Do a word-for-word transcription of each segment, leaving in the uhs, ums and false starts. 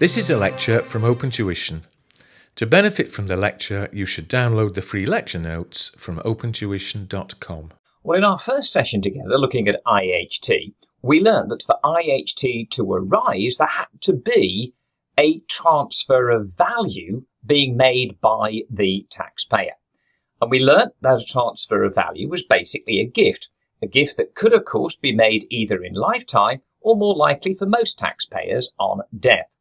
This is a lecture from Open Tuition. To benefit from the lecture, you should download the free lecture notes from open tuition dot com. Well, in our first session together, looking at I H T, we learned that for I H T to arise, there had to be a transfer of value being made by the taxpayer. And we learned that a transfer of value was basically a gift, a gift that could, of course, be made either in lifetime or, more likely for most taxpayers, on death.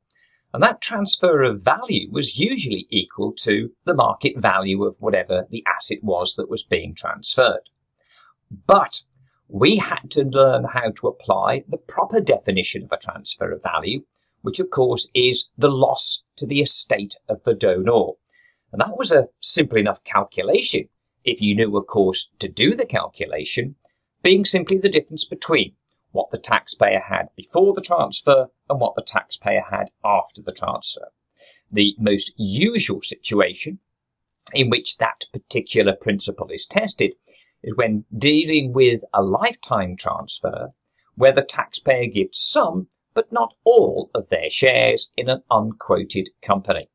And that transfer of value was usually equal to the market value of whatever the asset was that was being transferred. But we had to learn how to apply the proper definition of a transfer of value, which of course is the loss to the estate of the donor. And that was a simple enough calculation, if you knew, of course, to do the calculation, being simply the difference between what the taxpayer had before the transfer and what the taxpayer had after the transfer. The most usual situation in which that particular principle is tested is when dealing with a lifetime transfer where the taxpayer gives some but not all of their shares in an unquoted company.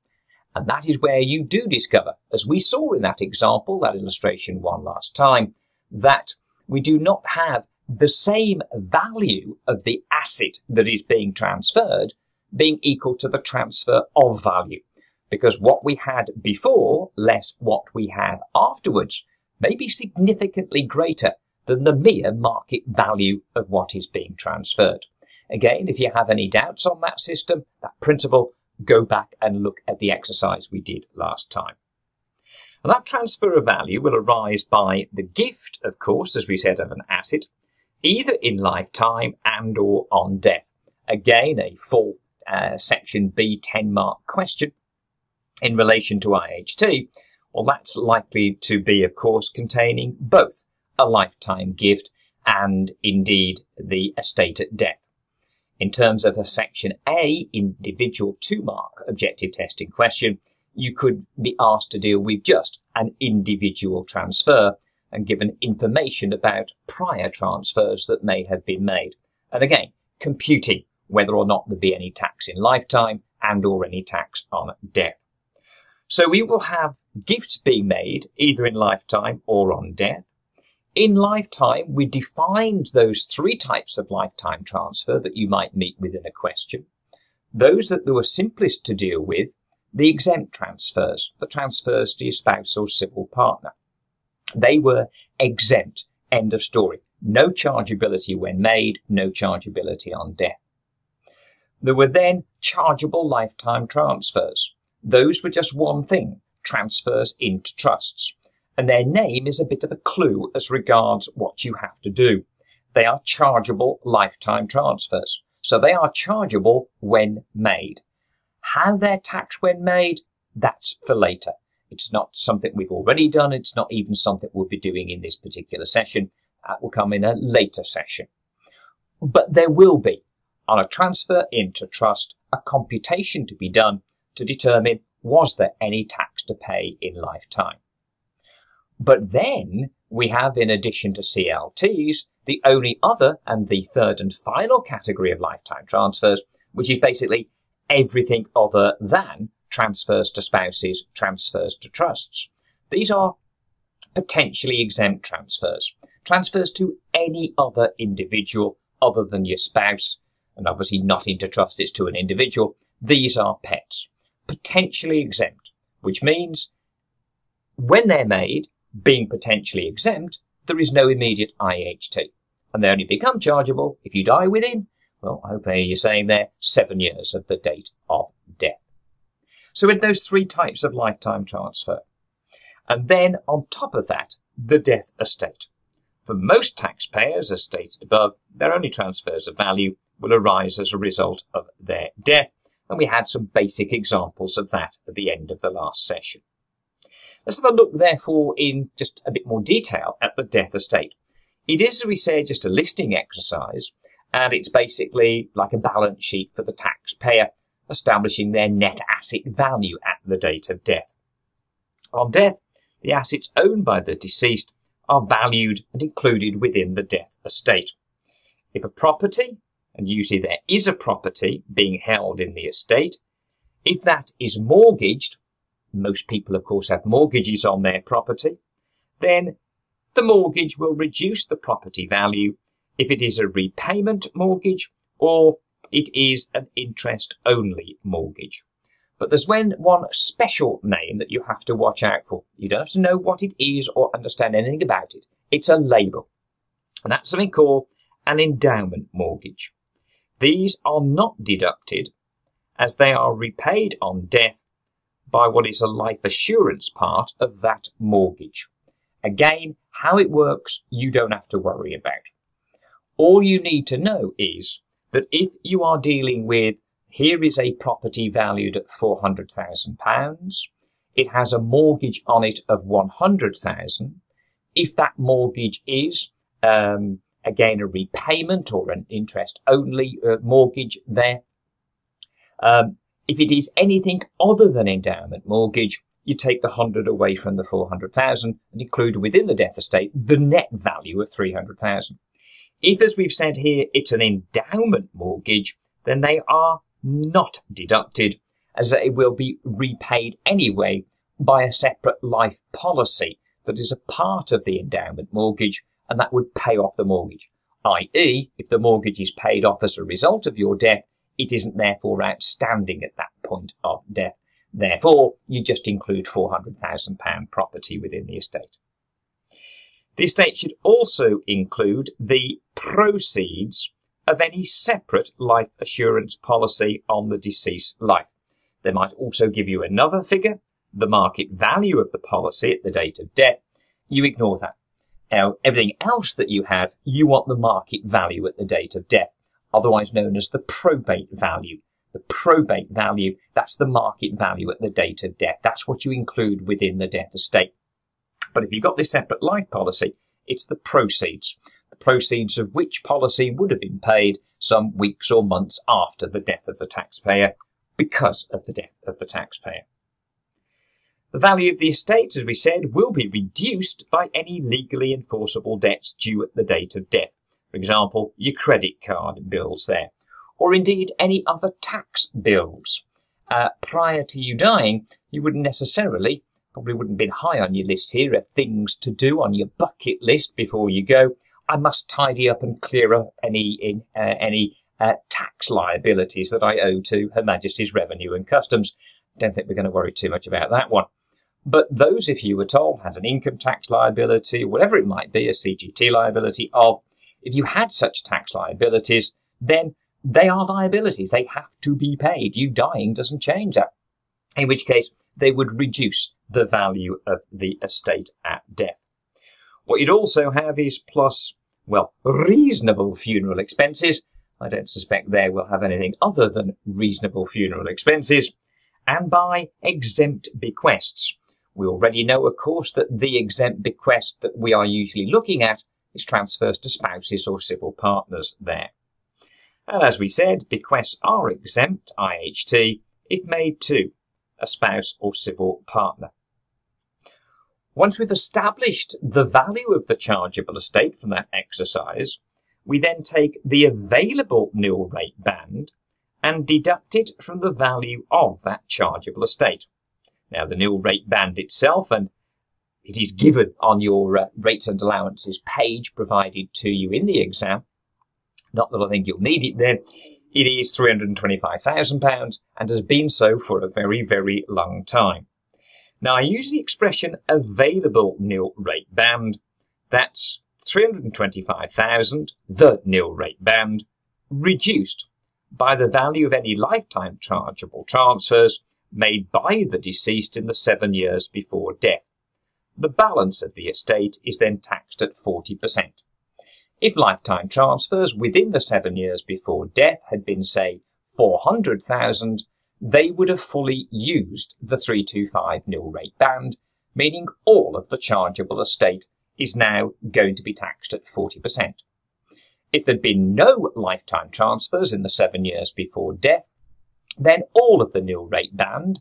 And that is where you do discover, as we saw in that example, that illustration one last time, that we do not have the same value of the asset that is being transferred being equal to the transfer of value, because what we had before less what we have afterwards may be significantly greater than the mere market value of what is being transferred. Again, if you have any doubts on that system, that principle, go back and look at the exercise we did last time. And that transfer of value will arise by the gift, of course, as we said, of an asset, either in lifetime and or on death. Again, a full uh, section B ten mark question in relation to I H T. Well, that's likely to be, of course, containing both a lifetime gift and indeed the estate at death. In terms of a section A individual two mark objective testing question, you could be asked to deal with just an individual transfer and given information about prior transfers that may have been made. And again, computing whether or not there be any tax in lifetime and or any tax on death. So we will have gifts being made either in lifetime or on death. In lifetime, we defined those three types of lifetime transfer that you might meet with in a question. Those that were simplest to deal with, the exempt transfers, the transfers to your spouse or civil partner. They were exempt, end of story. No chargeability when made, no chargeability on death. There were then chargeable lifetime transfers. Those were just one thing, transfers into trusts. And their name is a bit of a clue as regards what you have to do. They are chargeable lifetime transfers. So they are chargeable when made. How they're taxed when made, that's for later. It's not something we've already done. It's not even something we'll be doing in this particular session. That will come in a later session. But there will be, on a transfer into trust, a computation to be done to determine was there any tax to pay in lifetime. But then we have, in addition to C L Ts, the only other and the third and final category of lifetime transfers, which is basically everything other than transfers to spouses, transfers to trusts. These are potentially exempt transfers, transfers to any other individual other than your spouse, and obviously not into trust, it's to an individual. These are pets, potentially exempt, which means when they're made, being potentially exempt, there is no immediate I H T, and they only become chargeable if you die within, well, I hope you're saying there, seven years of the date of death. So with those three types of lifetime transfer. And then on top of that, the death estate. For most taxpayers, as stated above, their only transfers of value will arise as a result of their death. And we had some basic examples of that at the end of the last session. Let's have a look, therefore, in just a bit more detail at the death estate. It is, as we say, just a listing exercise, and it's basically like a balance sheet for the taxpayer, establishing their net asset value at the date of death. On death, the assets owned by the deceased are valued and included within the death estate. If a property, and usually there is a property being held in the estate, If that is mortgaged, most people, of course, have mortgages on their property, then the mortgage will reduce the property value if it is a repayment mortgage or it is an interest-only mortgage. But there's one special name that you have to watch out for. You don't have to know what it is or understand anything about it. It's a label. And that's something called an endowment mortgage. These are not deducted as they are repaid on death by what is a life assurance part of that mortgage. Again, how it works, you don't have to worry about. All you need to know is that if you are dealing with, here is a property valued at four hundred thousand pounds, it has a mortgage on it of one hundred thousand pounds, if that mortgage is, um, again, a repayment or an interest-only uh, mortgage there, um, if it is anything other than endowment mortgage, you take the one hundred away from the four hundred thousand and include within the death estate the net value of three hundred thousand. If, as we've said here, it's an endowment mortgage, then they are not deducted as they will be repaid anyway by a separate life policy that is a part of the endowment mortgage and that would pay off the mortgage, that is if the mortgage is paid off as a result of your death, it isn't therefore outstanding at that point of death. Therefore, you just include four hundred thousand pounds property within the estate. The estate should also include the proceeds of any separate life assurance policy on the deceased's life. They might also give you another figure, the market value of the policy at the date of death. You ignore that. Now, everything else that you have, you want the market value at the date of death, otherwise known as the probate value. The probate value, that's the market value at the date of death. That's what you include within the death estate. But if you've got this separate life policy, it's the proceeds. The proceeds of which policy would have been paid some weeks or months after the death of the taxpayer because of the death of the taxpayer. The value of the estate, as we said, will be reduced by any legally enforceable debts due at the date of death. For example, your credit card bills there, or indeed any other tax bills. Uh, prior to you dying, you wouldn't necessarily, probably wouldn't have been high on your list here, of things to do on your bucket list before you go. I must tidy up and clear up any, in, uh, any uh, tax liabilities that I owe to Her Majesty's Revenue and Customs. Don't think we're going to worry too much about that one. But those, if you were told, had an income tax liability, whatever it might be, a C G T liability of, if you had such tax liabilities, then they are liabilities. They have to be paid. You dying doesn't change that. In which case, they would reduce the value of the estate at death. What you'd also have is plus, well, reasonable funeral expenses. I don't suspect they will have anything other than reasonable funeral expenses. And by exempt bequests. We already know, of course, that the exempt bequest that we are usually looking at is transfers to spouses or civil partners there. And as we said, bequests are exempt, I H T, if made to a spouse or civil partner. Once we've established the value of the chargeable estate from that exercise, we then take the available nil rate band and deduct it from the value of that chargeable estate. Now, the nil rate band itself, and it is given on your uh, rates and allowances page provided to you in the exam. Not that I think you'll need it there. It is three hundred and twenty-five thousand pounds and has been so for a very, very long time. Now, I use the expression available nil rate band. That's three hundred and twenty-five thousand, the nil rate band, reduced by the value of any lifetime chargeable transfers made by the deceased in the seven years before death. The balance of the estate is then taxed at forty percent. If lifetime transfers within the seven years before death had been, say, four hundred thousand, they would have fully used the three twenty-five nil rate band, meaning all of the chargeable estate is now going to be taxed at forty percent. If there'd been no lifetime transfers in the seven years before death, then all of the nil rate band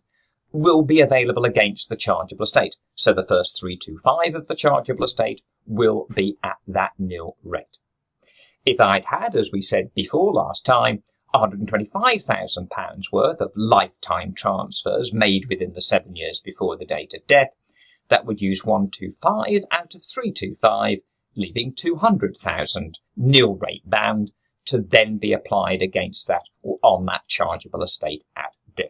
will be available against the chargeable estate. So the first three twenty-five of the chargeable estate will be at that nil rate. If I'd had, as we said before last time, one hundred and twenty-five thousand pounds worth of lifetime transfers made within the seven years before the date of death, that would use one hundred and twenty-five out of three hundred and twenty-five, leaving two hundred thousand nil rate bound to then be applied against that or on that chargeable estate at death.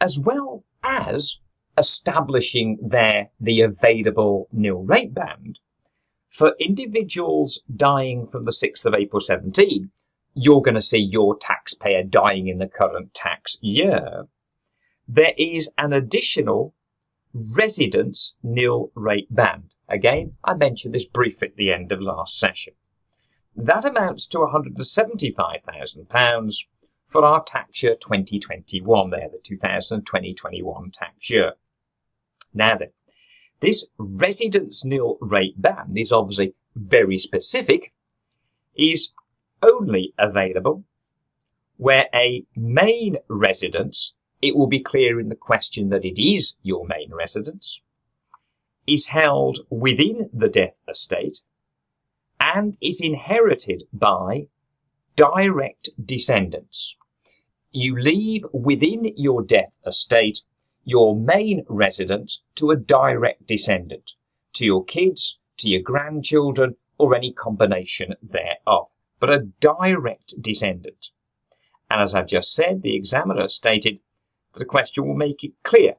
As well as establishing there the available nil rate bound, for individuals dying from the sixth of April seventeen, you're going to see your taxpayer dying in the current tax year. There is an additional residence nil rate band. Again, I mentioned this briefly at the end of last session. That amounts to one hundred and seventy-five thousand pounds for our tax year twenty twenty-one there, the two thousand twenty twenty-one tax year. Now then, this residence nil rate band is obviously very specific, is only available where a main residence, it will be clear in the question that it is your main residence, is held within the death estate and is inherited by direct descendants. You leave within your death estate your main residence to a direct descendant, to your kids, to your grandchildren, or any combination thereof, but a direct descendant. And as I've just said, the examiner stated that the question will make it clear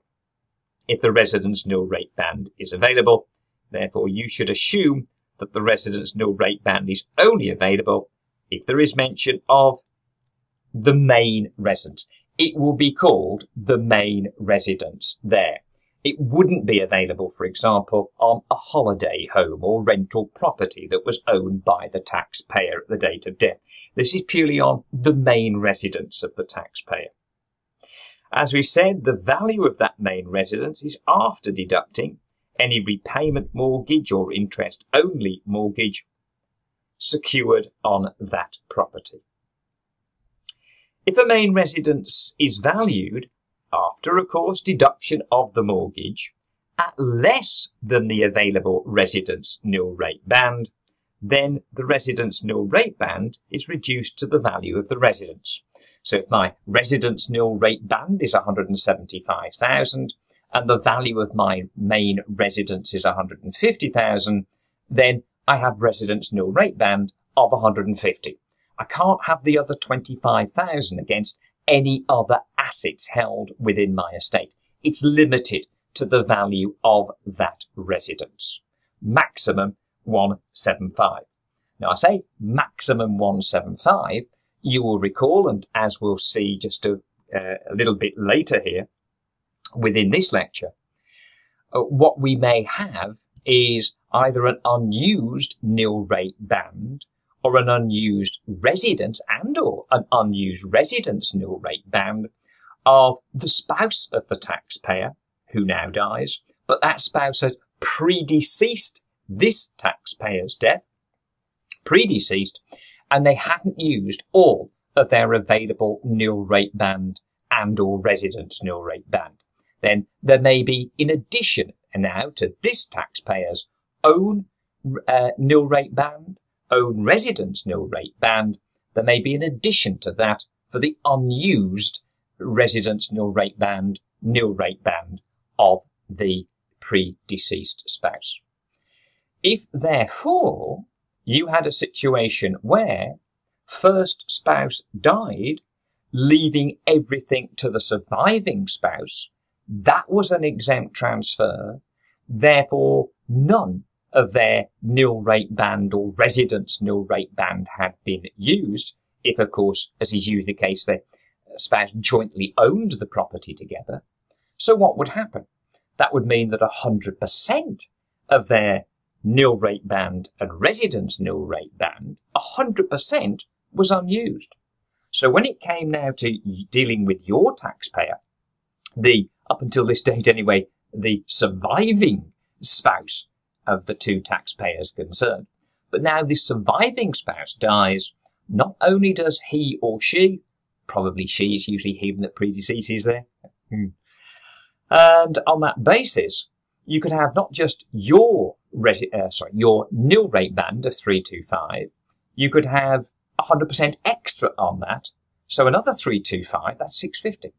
if the residence nil rate band is available. Therefore, you should assume that the residence nil rate band is only available if there is mention of the main residence. It will be called the main residence there. It wouldn't be available, for example, on a holiday home or rental property that was owned by the taxpayer at the date of death. This is purely on the main residence of the taxpayer. As we said, the value of that main residence is after deducting any repayment mortgage or interest-only mortgage secured on that property. If a main residence is valued, after, of course, deduction of the mortgage, at less than the available residence nil rate band, then the residence nil rate band is reduced to the value of the residence. So if my residence nil rate band is one hundred and seventy-five thousand and the value of my main residence is one hundred and fifty thousand, then I have residence nil rate band of one hundred and fifty. I can't have the other twenty-five thousand against any other assets held within my estate. It's limited to the value of that residence. Maximum one seventy-five. Now I say maximum one seventy-five. You will recall, and as we'll see just a, uh, a little bit later here within this lecture, uh, what we may have is either an unused nil rate band or an unused residence and or an unused residence nil rate band of the spouse of the taxpayer who now dies, but that spouse has predeceased this taxpayer's death, predeceased, and they hadn't used all of their available nil rate band and or residence nil rate band. Then there may be, in addition now to this taxpayer's own uh, nil rate band, own residence nil rate band, there may be an addition to that for the unused residence nil rate band, nil rate band of the predeceased spouse. If therefore you had a situation where first spouse died, leaving everything to the surviving spouse, that was an exempt transfer. Therefore, none of their nil rate band or residence nil rate band had been used. If, of course, as is usually the case, the spouse jointly owned the property together. So what would happen? That would mean that one hundred percent of their nil rate band and residence nil rate band, one hundred percent was unused. So when it came now to dealing with your taxpayer, the, up until this date anyway, the surviving spouse of the two taxpayers concerned. But now this surviving spouse dies, not only does he or she, probably she, it's usually him that predeceases there, and on that basis, you could have not just your, resi uh, sorry, your nil rate band of three hundred and twenty-five, you could have one hundred percent extra on that, so another three twenty-five, that's six fifty.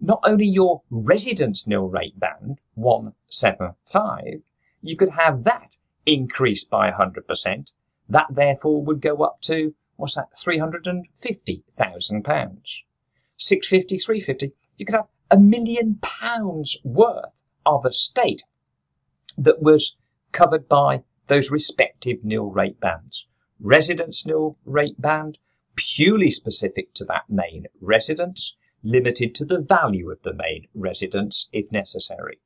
Not only your residence nil rate band, one seventy-five, you could have that increased by one hundred percent. That therefore would go up to, what's that, three hundred and fifty thousand pounds. six fifty, three fifty, you could have a million pounds worth of estate that was covered by those respective nil rate bands. Residence nil rate band, purely specific to that main residence, limited to the value of the main residence if necessary.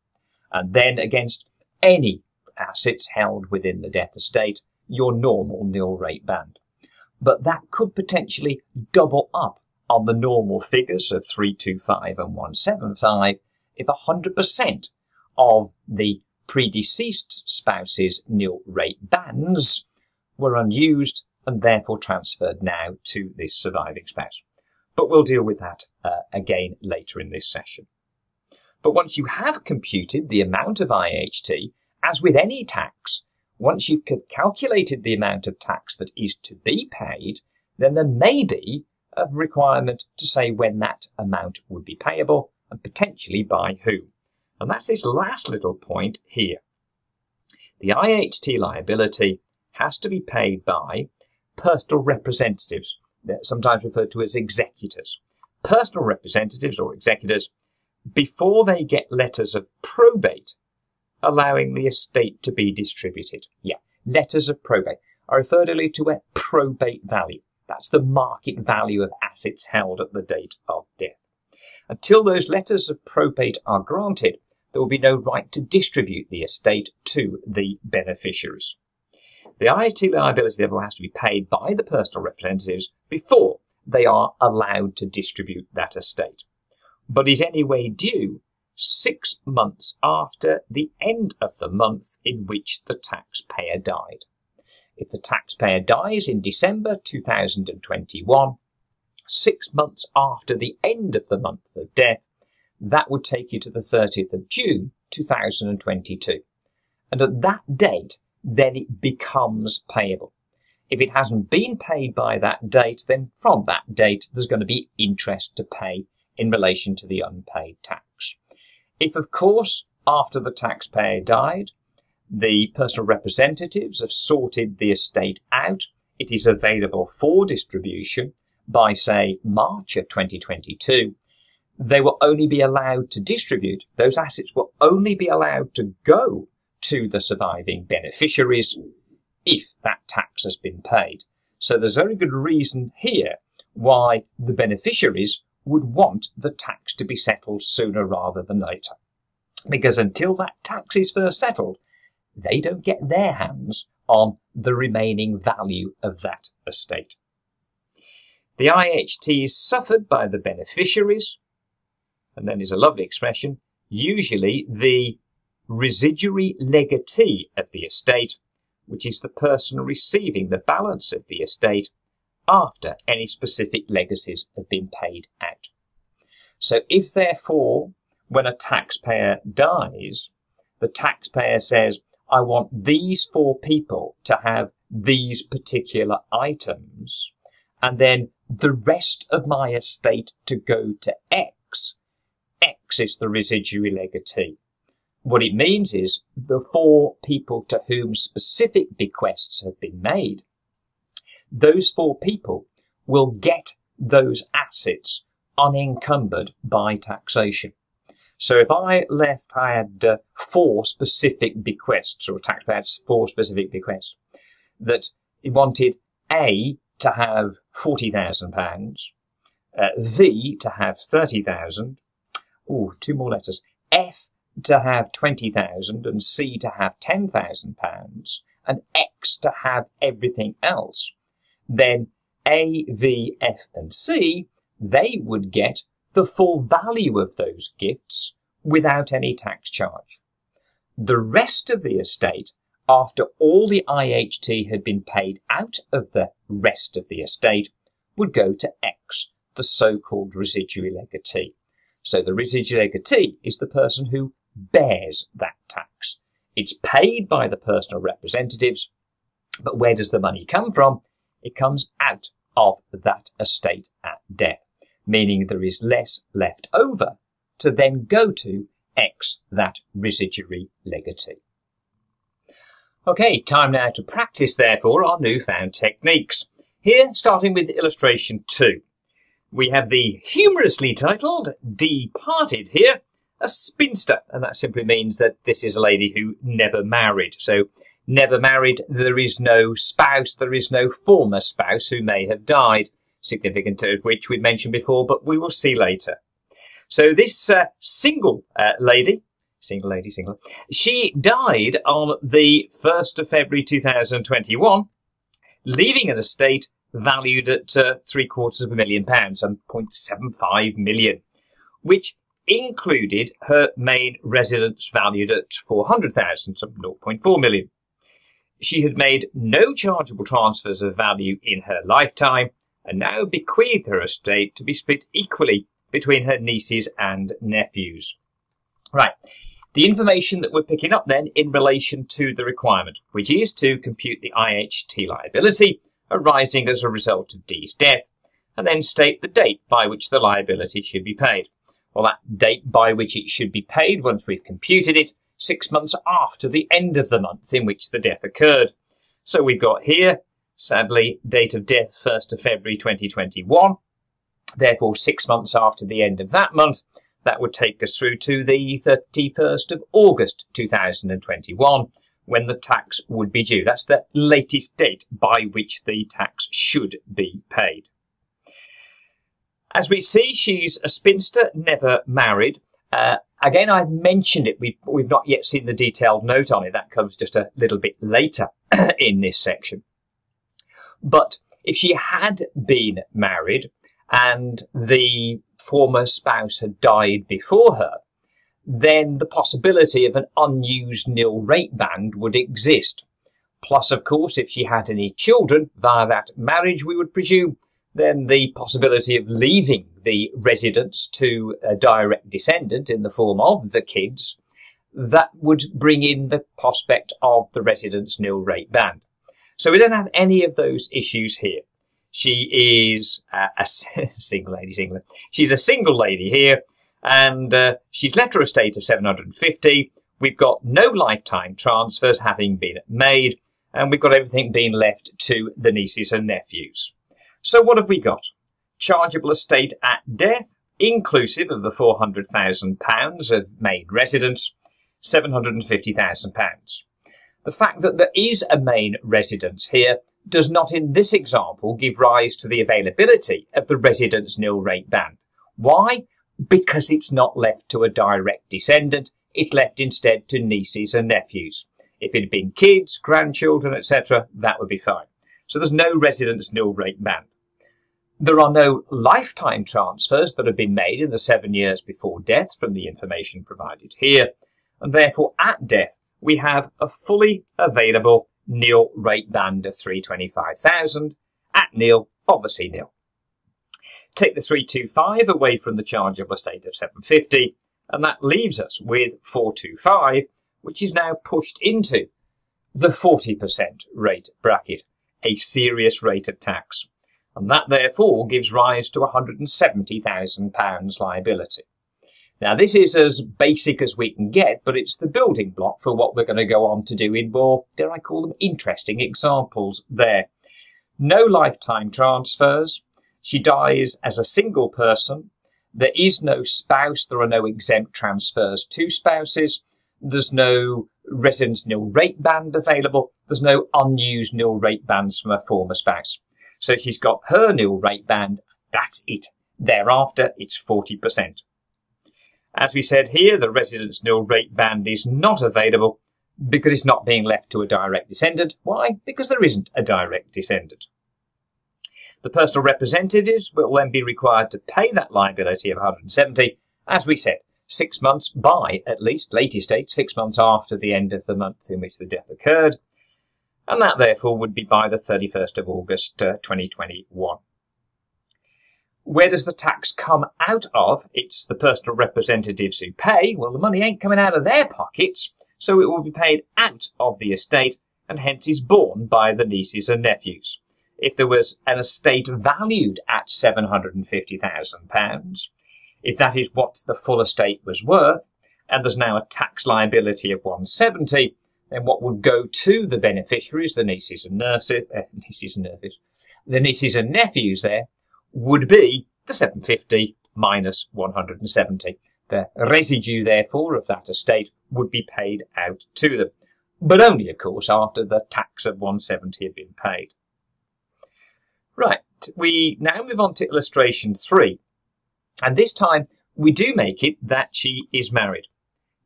And then against any assets held within the death estate, your normal nil rate band. But that could potentially double up on the normal figures of three twenty-five and one seventy-five if one hundred percent of the predeceased spouse's nil rate bands were unused and therefore transferred now to this surviving spouse. But we'll deal with that uh, again later in this session. But once you have computed the amount of I H T, as with any tax, once you've calculated the amount of tax that is to be paid, then there may be a requirement to say when that amount would be payable and potentially by who. And that's this last little point here. The I H T liability has to be paid by personal representatives, sometimes referred to as executors. Personal representatives or executors, before they get letters of probate, allowing the estate to be distributed. Yeah, letters of probate. I referred earlier to a probate value. That's the market value of assets held at the date of death. Until those letters of probate are granted, there will be no right to distribute the estate to the beneficiaries. The I H T liability therefore has to be paid by the personal representatives before they are allowed to distribute that estate, but is anyway due six months after the end of the month in which the taxpayer died. If the taxpayer dies in December two thousand twenty-one, six months after the end of the month of death, that would take you to the thirtieth of June two thousand twenty-two. And at that date, then it becomes payable. If it hasn't been paid by that date, then from that date, there's going to be interest to pay in relation to the unpaid tax. If, of course, after the taxpayer died, the personal representatives have sorted the estate out, it is available for distribution by, say, March of twenty twenty-two, they will only be allowed to distribute, those assets will only be allowed to go to the surviving beneficiaries if that tax has been paid. So there's very good reason here why the beneficiaries would want the tax to be settled sooner rather than later. Because until that tax is first settled, they don't get their hands on the remaining value of that estate. The I H T is suffered by the beneficiaries, and then is a lovely expression, usually the residuary legatee of the estate, which is the person receiving the balance of the estate after any specific legacies have been paid out. So if therefore, when a taxpayer dies, the taxpayer says, I want these four people to have these particular items, and then the rest of my estate to go to X, X is the residuary legatee. What it means is the four people to whom specific bequests have been made, those four people will get those assets unencumbered by taxation. So if I left, I had uh, four specific bequests, or a taxpayer had four specific bequests, that it wanted A to have forty thousand pounds, uh, V to have thirty thousand, ooh, two more letters, F to have twenty thousand, and C to have ten thousand pounds, and X to have everything else. Then A, V, F, and C, they would get the full value of those gifts without any tax charge. The rest of the estate, after all the I H T had been paid out of the rest of the estate, would go to X, the so-called residuary legatee. So the residuary legatee is the person who bears that tax. It's paid by the personal representatives, but where does the money come from? It comes out of that estate at death, meaning there is less left over to then go to X that residuary legatee. Okay, time now to practice, therefore, our newfound techniques. Here, starting with illustration two. We have the humorously titled Departed here, a spinster, and that simply means that this is a lady who never married. So, never married, there is no spouse, there is no former spouse who may have died, significant of which we've mentioned before, but we will see later. So this uh, single uh, lady, single lady, single, she died on the first of February two thousand twenty-one, leaving an estate valued at uh, three quarters of a million pounds, and zero point seven five million, which included her main residence valued at four hundred thousand, so zero point four million. She had made no chargeable transfers of value in her lifetime and now bequeathed her estate to be split equally between her nieces and nephews. Right, the information that we're picking up then in relation to the requirement, which is to compute the I H T liability arising as a result of D's death, and then state the date by which the liability should be paid. Well, that date by which it should be paid, once we've computed it, six months after the end of the month in which the death occurred. So we've got here, sadly, date of death first of February twenty twenty-one. Therefore, six months after the end of that month, that would take us through to the thirty-first of August two thousand twenty-one, when the tax would be due. That's the latest date by which the tax should be paid. As we see, she's a spinster, never married. Uh, again, I've mentioned it. We've, we've not yet seen the detailed note on it. That comes just a little bit later in this section. But if she had been married and the former spouse had died before her, then the possibility of an unused nil rate band would exist. Plus, of course, if she had any children via that marriage, we would presume, then the possibility of leaving the residence to a direct descendant in the form of the kids, that would bring in the prospect of the residence nil rate band. So we don't have any of those issues here. She is uh, a single lady, single. She's a single lady here, and uh, she's left her estate of seven hundred fifty. We've got no lifetime transfers having been made, and we've got everything being left to the nieces and nephews. So what have we got? Chargeable estate at death, inclusive of the four hundred thousand pounds of main residence, seven hundred fifty thousand pounds. The fact that there is a main residence here does not in this example give rise to the availability of the residence nil rate band. Why? Because it's not left to a direct descendant, it's left instead to nieces and nephews. If it had been kids, grandchildren, et cetera, that would be fine. So there's no residence nil rate band. There are no lifetime transfers that have been made in the seven years before death from the information provided here, and therefore at death we have a fully available nil rate band of three hundred twenty-five thousand, at nil, obviously nil. Take the three hundred twenty-five away from the chargeable estate of seven hundred fifty, and that leaves us with four hundred twenty-five, which is now pushed into the forty percent rate bracket, a serious rate of tax. And that therefore gives rise to one hundred seventy thousand pounds liability. Now, this is as basic as we can get, but it's the building block for what we're going to go on to do in more, dare I call them, interesting examples there. No lifetime transfers. She dies as a single person. There is no spouse. There are no exempt transfers to spouses. There's no residence nil rate band available. There's no unused nil rate bands from her former spouse. So she's got her nil rate band. That's it. Thereafter, it's forty percent. As we said here, the residence nil rate band is not available because it's not being left to a direct descendant. Why? Because there isn't a direct descendant. The personal representatives will then be required to pay that liability of one hundred seventy, as we said, six months by, at least, latest date, six months after the end of the month in which the death occurred, and that therefore would be by the thirty-first of August uh, twenty twenty-one. Where does the tax come out of? It's the personal representatives who pay. Well, the money ain't coming out of their pockets, so it will be paid out of the estate and hence is borne by the nieces and nephews. if there was an estate valued at seven hundred and fifty thousand pounds, if that is what the full estate was worth, and there's now a tax liability of one hundred and seventy, then what would go to the beneficiaries, the nieces and nurses, uh, nieces and nurses, the nieces and nephews there, would be the seven hundred and fifty minus one hundred and seventy. The residue, therefore, of that estate would be paid out to them, but only, of course, after the tax of one hundred and seventy had been paid. Right, we now move on to illustration three, and this time we do make it that she is married.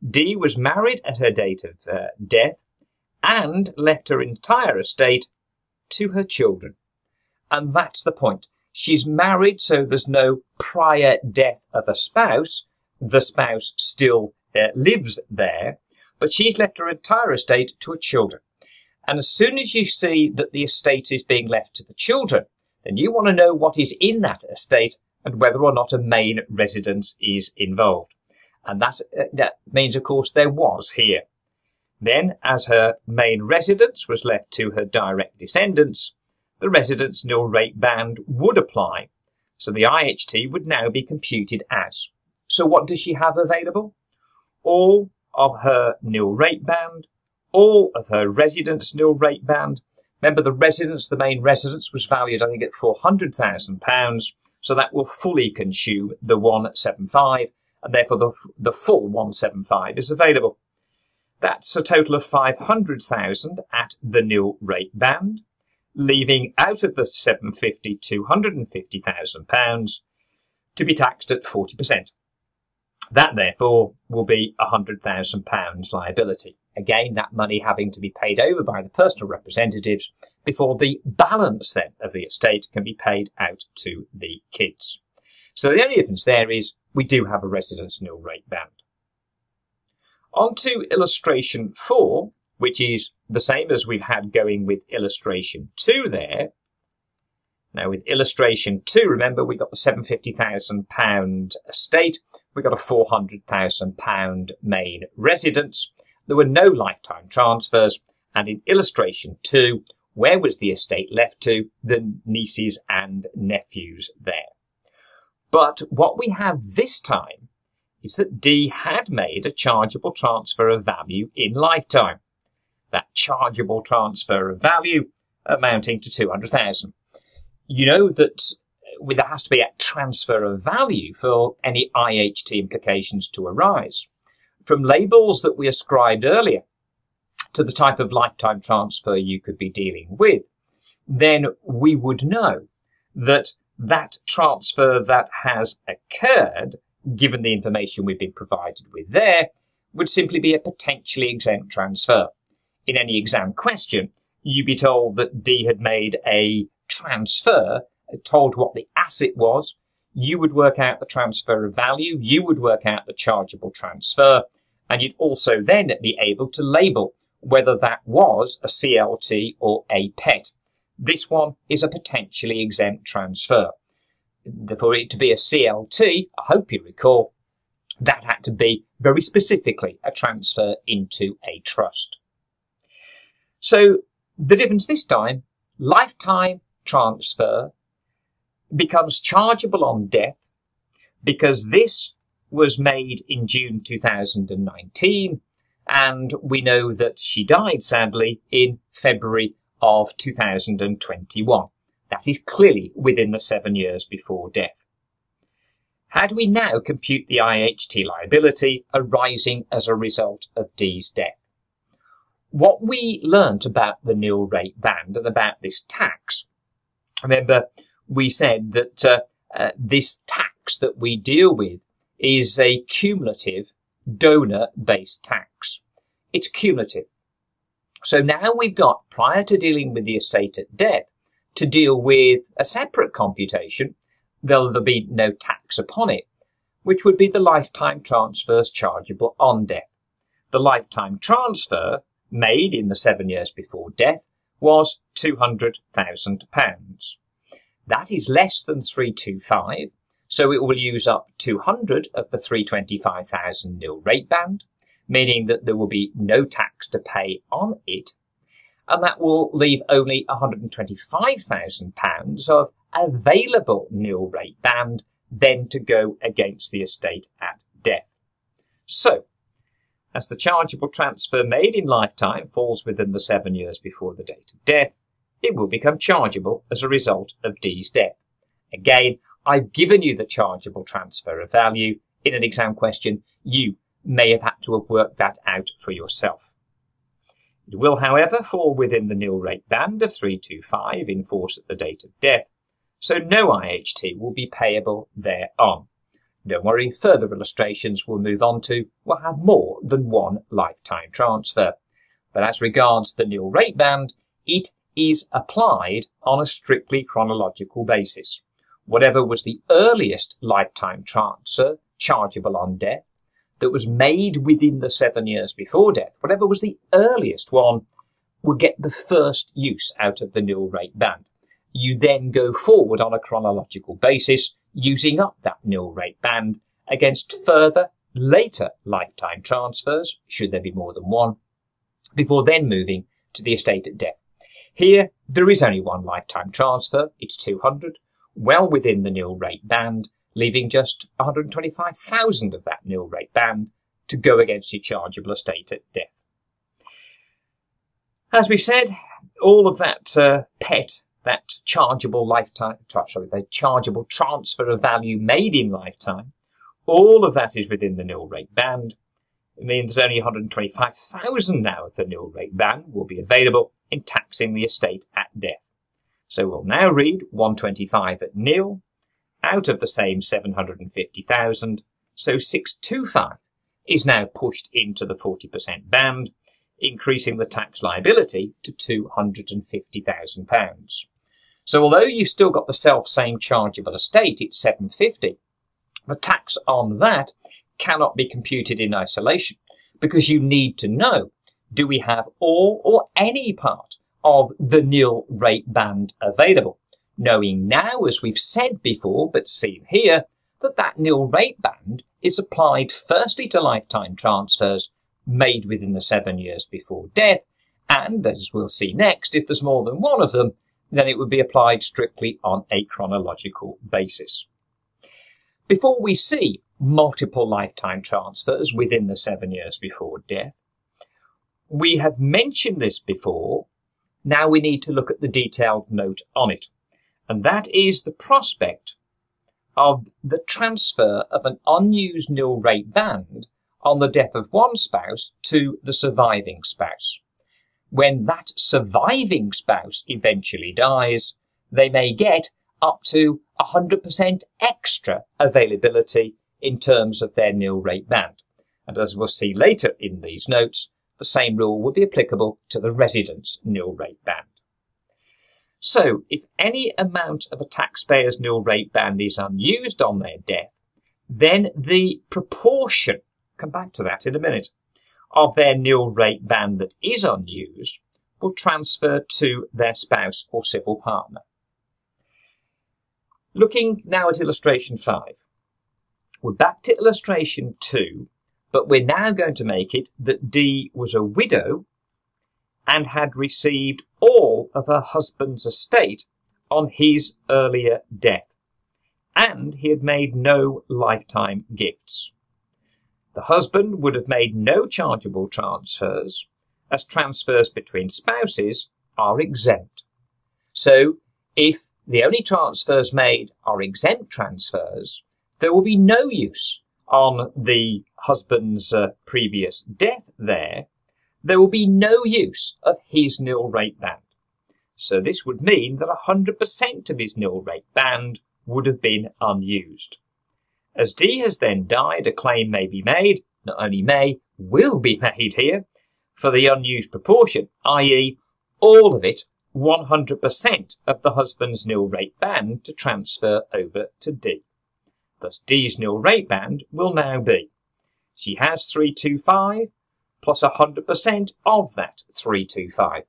D was married at her date of uh, death and left her entire estate to her children. And that's the point. She's married, so there's no prior death of a spouse. The spouse still uh, lives there, but she's left her entire estate to her children. And as soon as you see that the estate is being left to the children, then you want to know what is in that estate and whether or not a main residence is involved. And that, uh, that means, of course, there was here. Then, as her main residence was left to her direct descendants, the residence nil rate band would apply. So the I H T would now be computed as. So what does she have available? All of her nil rate band, all of her residence nil rate band. Remember, the residence, the main residence, was valued, I think, at four hundred thousand pounds. So that will fully consume the one seventy-five, and therefore the, the full one seventy-five is available. That's a total of five hundred thousand at the nil rate band, leaving out of the seven hundred and fifty, two hundred and fifty thousand pounds to be taxed at forty percent. That, therefore, will be one hundred thousand pounds liability. Again, that money having to be paid over by the personal representatives before the balance, then, of the estate can be paid out to the kids. So the only difference there is we do have a residence nil rate band. On to illustration four, which is the same as we've had going with illustration two there. Now, with illustration two, remember, we got the seven hundred and fifty thousand pound estate. We got a four hundred thousand pound main residence. There were no lifetime transfers, and in illustration two, where was the estate left to? The nieces and nephews there. But what we have this time is that D had made a chargeable transfer of value in lifetime. That chargeable transfer of value amounting to two hundred thousand. You know that there has to be a transfer of value for any I H T implications to arise. From labels that we ascribed earlier to the type of lifetime transfer you could be dealing with, then we would know that that transfer that has occurred, given the information we've been provided with there, would simply be a potentially exempt transfer. In any exam question, you'd be told that D had made a transfer, told what the asset was. You would work out the transfer of value. You would work out the chargeable transfer. And you'd also then be able to label whether that was a C L T or a P E T. This one is a potentially exempt transfer. For it to be a C L T, I hope you recall, that had to be very specifically a transfer into a trust. So the difference this time, lifetime transfer becomes chargeable on death because this was made in June two thousand nineteen, and we know that she died, sadly, in February of two thousand twenty-one. That is clearly within the seven years before death. How do we now compute the I H T liability arising as a result of D's death? What we learnt about the nil rate band and about this tax, remember, we said that uh, uh, this tax that we deal with is a cumulative donor-based tax. It's cumulative. So now we've got, prior to dealing with the estate at death, to deal with a separate computation, though there'll be no tax upon it, which would be the lifetime transfers chargeable on death. The lifetime transfer made in the seven years before death was two hundred thousand pounds. That is less than three twenty-five, so it will use up two hundred of the three hundred and twenty-five thousand nil rate band, meaning that there will be no tax to pay on it. and that will leave only one hundred and twenty-five thousand pounds of available nil rate band then to go against the estate at death. So, as the chargeable transfer made in lifetime falls within the seven years before the date of death, it will become chargeable as a result of D's death. Again, I've given you the chargeable transfer of value. In an exam question, you may have had to have worked that out for yourself. It will, however, fall within the nil rate band of three two five in force at the date of death, so no I H T will be payable thereon. Don't worry, further illustrations we'll move on to will have more than one lifetime transfer. But as regards the nil rate band, it is applied on a strictly chronological basis. Whatever was the earliest lifetime transfer chargeable on death that was made within the seven years before death, whatever was the earliest one, would get the first use out of the nil rate band. You then go forward on a chronological basis, using up that nil rate band against further later lifetime transfers, should there be more than one, before then moving to the estate at death. Here, there is only one lifetime transfer, it's two hundred, well within the nil rate band, leaving just one hundred and twenty-five thousand of that nil rate band to go against your chargeable estate at death. As we said, all of that uh, P E T, that chargeable lifetime, sorry, the chargeable transfer of value made in lifetime, all of that is within the nil rate band. It means that only one hundred and twenty-five thousand now of the nil rate band will be available in taxing the estate at death. So we'll now read one hundred and twenty-five at nil, out of the same seven hundred and fifty thousand, so six hundred and twenty-five is now pushed into the forty percent band, increasing the tax liability to two hundred and fifty thousand pounds. So although you've still got the self-same chargeable estate, it's seven hundred and fifty, the tax on that cannot be computed in isolation, because you need to know, do we have all or any part of the nil rate band available? Knowing now, as we've said before, but seen here, that that nil rate band is applied firstly to lifetime transfers made within the seven years before death, and, as we'll see next, if there's more than one of them, then it would be applied strictly on a chronological basis. Before we see multiple lifetime transfers within the seven years before death, we have mentioned this before, now we need to look at the detailed note on it. And that is the prospect of the transfer of an unused nil rate band on the death of one spouse to the surviving spouse. When that surviving spouse eventually dies, they may get up to one hundred percent extra availability in terms of their nil rate band. And as we'll see later in these notes, the same rule would be applicable to the resident's nil rate band. So, if any amount of a taxpayer's nil rate band is unused on their death, then the proportion, come back to that in a minute, of their nil rate band that is unused will transfer to their spouse or civil partner. Looking now at illustration five. We're back to illustration two, but we're now going to make it that D was a widow and had received all of her husband's estate on his earlier death, and he had made no lifetime gifts. The husband would have made no chargeable transfers, as transfers between spouses are exempt. So, if the only transfers made are exempt transfers, there will be no use on the husband's uh, previous death there. There will be no use of his nil rate band. So this would mean that one hundred percent of his nil rate band would have been unused. As D has then died, a claim may be made, not only may, will be made here, for the unused proportion, that is all of it, one hundred percent of the husband's nil rate band to transfer over to D. Thus D's nil rate band will now be, she has three hundred and twenty-five, plus one hundred percent of that three hundred and twenty-five.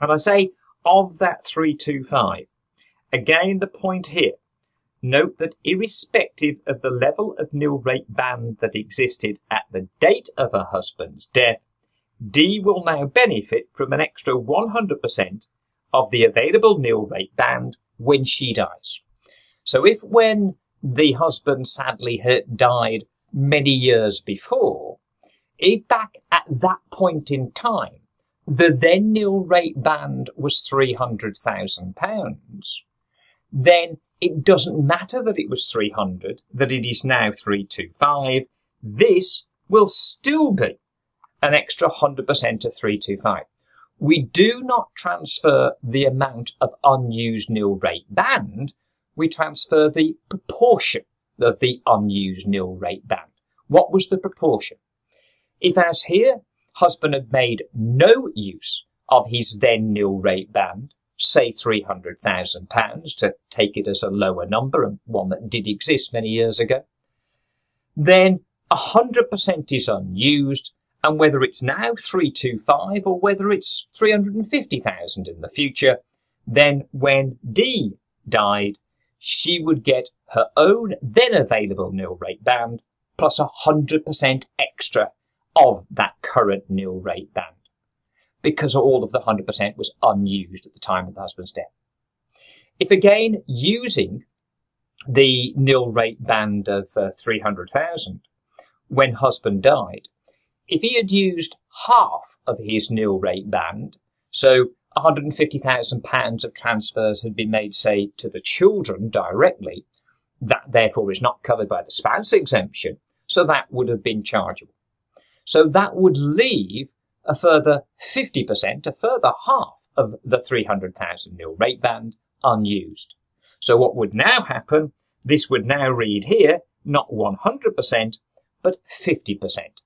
And I say of that three hundred and twenty-five. Again, the point here. Note that irrespective of the level of nil rate band that existed at the date of her husband's death, D will now benefit from an extra one hundred percent of the available nil rate band when she dies. So if when the husband sadly had died many years before, if back at that point in time, the then nil rate band was three hundred thousand pounds, then it doesn't matter that it was three hundred, that it is now three hundred twenty-five. This will still be an extra one hundred percent of three hundred twenty-five. We do not transfer the amount of unused nil rate band, we transfer the proportion of the unused nil rate band. What was the proportion? If, as here, husband had made no use of his then nil rate band, say three hundred thousand pounds, to take it as a lower number and one that did exist many years ago, then one hundred percent is unused, and whether it's now three hundred twenty-five or whether it's three hundred fifty thousand in the future, then when D died, she would get her own then available nil rate band plus one hundred percent extra of that current nil rate band, because all of the one hundred percent was unused at the time of the husband's death. If again using the nil rate band of uh, three hundred thousand when husband died, if he had used half of his nil rate band, so one hundred fifty thousand pounds of transfers had been made, say, to the children directly, that therefore is not covered by the spouse exemption, so that would have been chargeable. So that would leave a further fifty percent, a further half of the three hundred thousand nil rate band unused. So what would now happen? This would now read here, not one hundred percent, but fifty percent.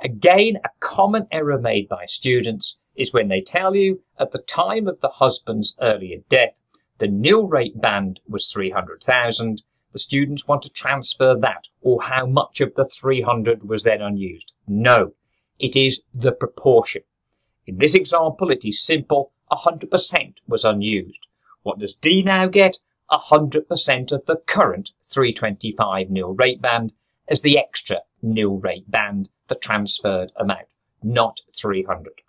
Again, a common error made by students is when they tell you at the time of the husband's earlier death, the nil rate band was three hundred thousand. The students want to transfer that, or how much of the three hundred was then unused. No, it is the proportion. In this example, it is simple. one hundred percent was unused. What does D now get? one hundred percent of the current three hundred twenty-five nil rate band as the extra nil rate band, the transferred amount, not three hundred.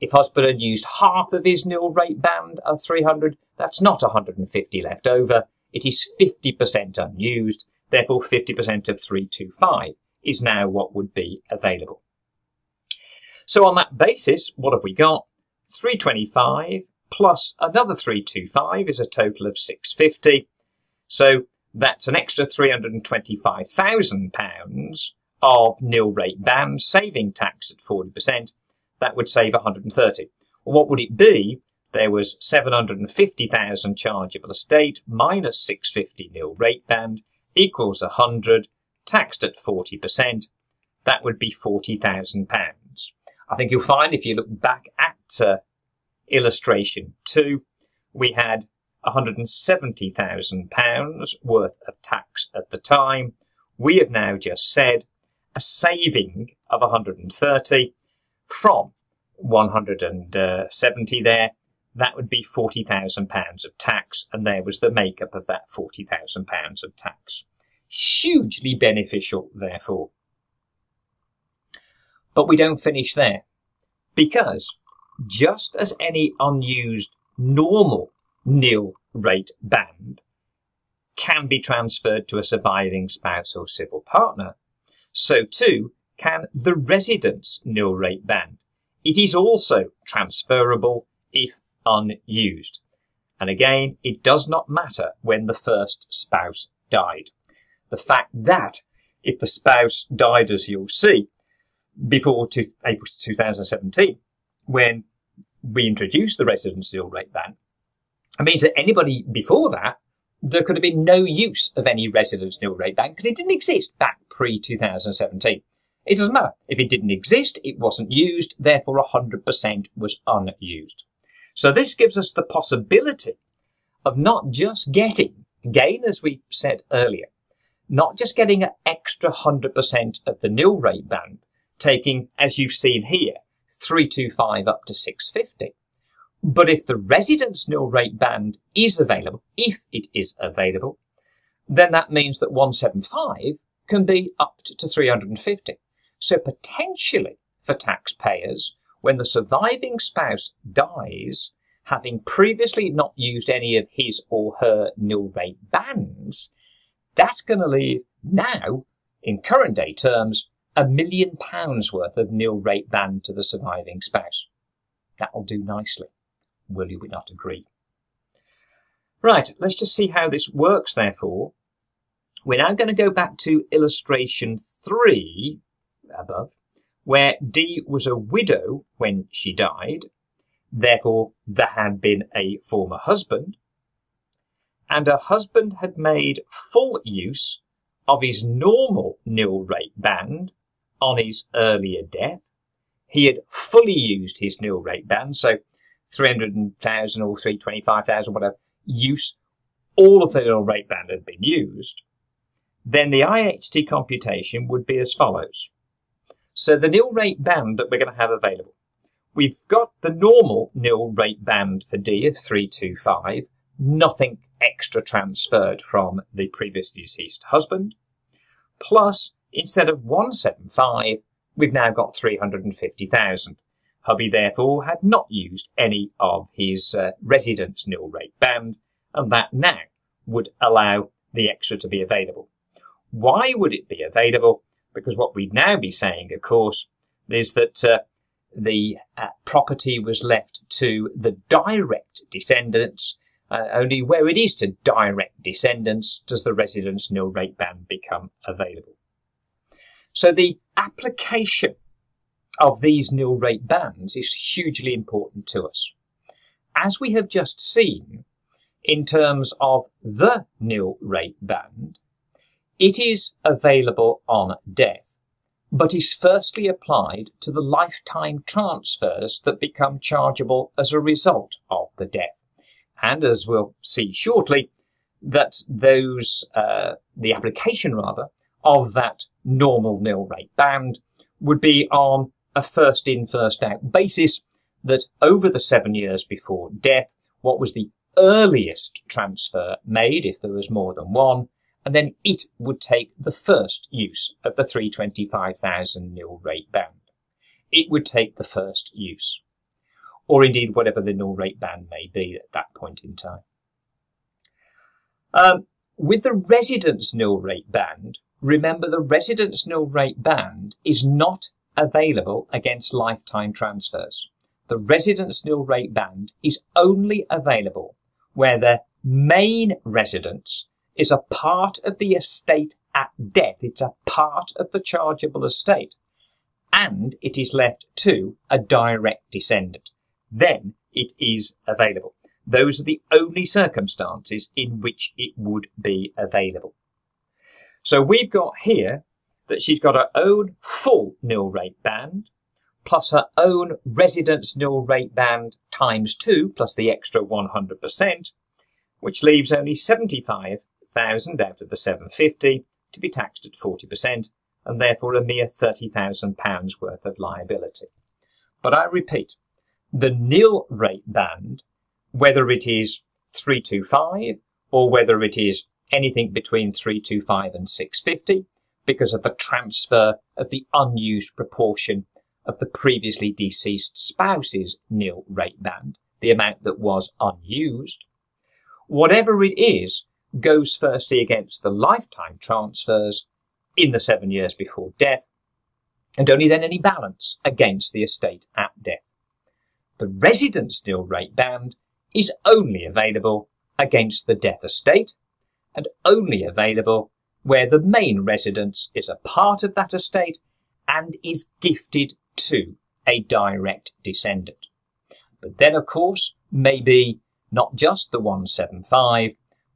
If husband had used half of his nil rate band of three hundred, that's not one hundred fifty left over. It is fifty percent unused. Therefore, fifty percent of three hundred twenty-five is now what would be available. So on that basis, what have we got? three hundred twenty-five plus another three hundred twenty-five is a total of six hundred fifty. So that's an extra three hundred twenty-five thousand pounds of nil rate band, saving tax at forty percent. That would save one hundred thirty. Well, what would it be? There was seven hundred fifty thousand chargeable estate minus six hundred fifty nil rate band equals one hundred, taxed at forty percent. That would be forty thousand pounds. I think you'll find if you look back at uh, illustration two, we had one hundred seventy thousand pounds worth of tax at the time. We have now just said a saving of one hundred thirty from one hundred seventy there. That would be forty thousand pounds of tax, and there was the makeup of that forty thousand pounds of tax. Hugely beneficial, therefore. But we don't finish there, because just as any unused normal nil rate band can be transferred to a surviving spouse or civil partner, so too can the residence nil rate band. It is also transferable if unused. And again, it does not matter when the first spouse died. The fact that if the spouse died, as you'll see, before April two thousand seventeen, when we introduced the residence nil rate band, it means that anybody before that, there could have been no use of any residence nil rate band because it didn't exist back pre two thousand seventeen. It doesn't matter. If it didn't exist, it wasn't used, therefore one hundred percent was unused. So this gives us the possibility of not just getting, again as we said earlier, not just getting an extra one hundred percent of the nil rate band, taking, as you've seen here, three hundred twenty-five up to six hundred fifty. But if the residence nil rate band is available, if it is available, then that means that one hundred seventy-five can be up to three hundred fifty. So potentially, for taxpayers when the surviving spouse dies, having previously not used any of his or her nil rate bands. That's going to leave now, in current day terms, a million pounds worth of nil rate band to the surviving spouse. That'll do nicely. Will you not agree? Right, let's just see how this works, therefore. We're now going to go back to illustration three above, where D was a widow when she died. Therefore, there had been a former husband. And her husband had made full use of his normal nil rate band on his earlier death. He had fully used his nil rate band, so three hundred thousand or three hundred twenty-five thousand, whatever, use, all of the nil rate band had been used. Then the I H T computation would be as follows. So the nil rate band that we're going to have available, we've got the normal nil rate band for D of three hundred twenty-five, nothing extra transferred from the previously deceased husband, plus instead of one hundred seventy-five, we've now got three hundred fifty thousand. Hubby therefore had not used any of his uh, residence nil rate band, and that now would allow the extra to be available. Why would it be available? Because what we'd now be saying, of course, is that uh, the uh, property was left to the direct descendants. Uh, only where it is to direct descendants does the residence nil rate band become available. So the application of these nil rate bands is hugely important to us. As we have just seen, in terms of the nil rate band, it is available on death, but is firstly applied to the lifetime transfers that become chargeable as a result of the death. And as we'll see shortly, that those, uh, the application rather, of that normal nil rate band would be on a first in, first out basis, that over the seven years before death, what was the earliest transfer made, if there was more than one, and then it would take the first use of the three hundred twenty-five thousand nil rate band. It would take the first use, or indeed whatever the nil rate band may be at that point in time. Um, with the residence nil rate band, remember the residence nil rate band is not available against lifetime transfers. The residence nil rate band is only available where the main residence is a part of the estate at death. It's a part of the chargeable estate, and it is left to a direct descendant. Then it is available. Those are the only circumstances in which it would be available. So we've got here that she's got her own full nil rate band, plus her own residence nil rate band times two, plus the extra one hundred percent, which leaves only seventy-five thousand out of the seven hundred fifty to be taxed at forty percent, and therefore a mere thirty thousand pounds worth of liability. But I repeat, the nil rate band, whether it is three hundred twenty-five or whether it is anything between three hundred twenty-five and six hundred fifty, because of the transfer of the unused proportion of the previously deceased spouse's nil rate band, the amount that was unused, whatever it is, goes firstly against the lifetime transfers in the seven years before death, and only then any balance against the estate at death. The residence nil rate band is only available against the death estate, and only available where the main residence is a part of that estate and is gifted to a direct descendant. But then, of course, maybe not just the one hundred seventy-five,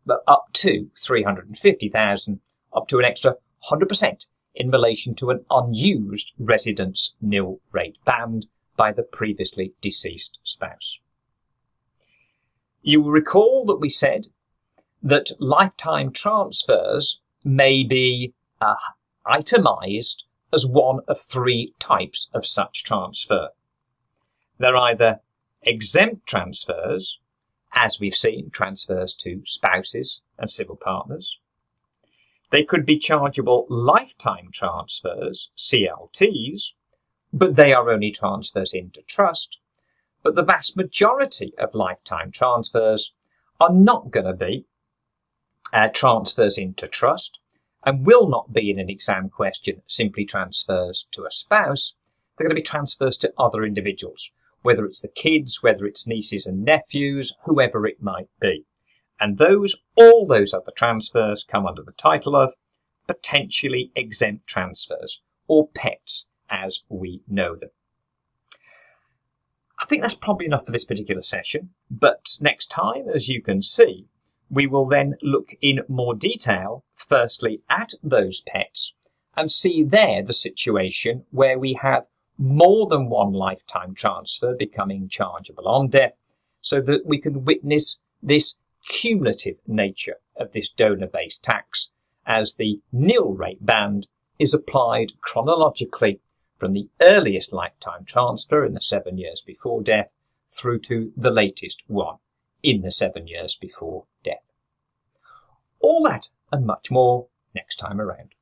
but up to three hundred fifty thousand, up to an extra one hundred percent in relation to an unused residence nil rate band by the previously deceased spouse. You will recall that we said that lifetime transfers may be uh, itemised as one of three types of such transfer. They're either exempt transfers, as we've seen, transfers to spouses and civil partners. They could be chargeable lifetime transfers, C L Ts, but they are only transfers into trust. But the vast majority of lifetime transfers are not going to be uh, transfers into trust and will not be in an exam question simply transfers to a spouse. They're going to be transfers to other individuals, whether it's the kids, whether it's nieces and nephews, whoever it might be. And those, all those other transfers come under the title of potentially exempt transfers, or P E Ts as we know them. I think that's probably enough for this particular session, but next time, as you can see, we will then look in more detail, firstly, at those P E Ts and see there the situation where we have more than one lifetime transfer becoming chargeable on death, so that we can witness this cumulative nature of this donor-based tax as the nil rate band is applied chronologically from the earliest lifetime transfer in the seven years before death through to the latest one in the seven years before death. All that and much more next time around.